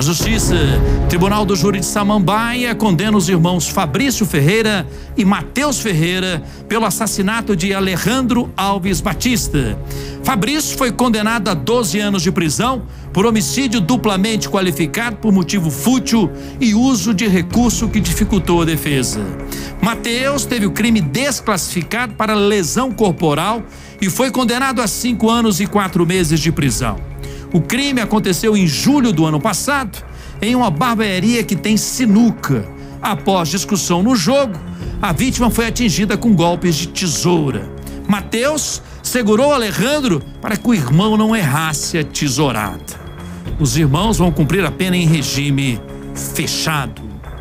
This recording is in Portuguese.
A Justiça, Tribunal do Júri de Samambaia, condena os irmãos Fabrício Ferreira e Mateus Ferreira pelo assassinato de Alejandro Alves Batista. Fabrício foi condenado a 12 anos de prisão por homicídio duplamente qualificado por motivo fútil e uso de recurso que dificultou a defesa. Mateus teve o crime desclassificado para lesão corporal e foi condenado a 5 anos e 4 meses de prisão. O crime aconteceu em julho do ano passado, em uma barbearia que tem sinuca. Após discussão no jogo, a vítima foi atingida com golpes de tesoura. Mateus segurou Alejandro para que o irmão não errasse a tesourada. Os irmãos vão cumprir a pena em regime fechado.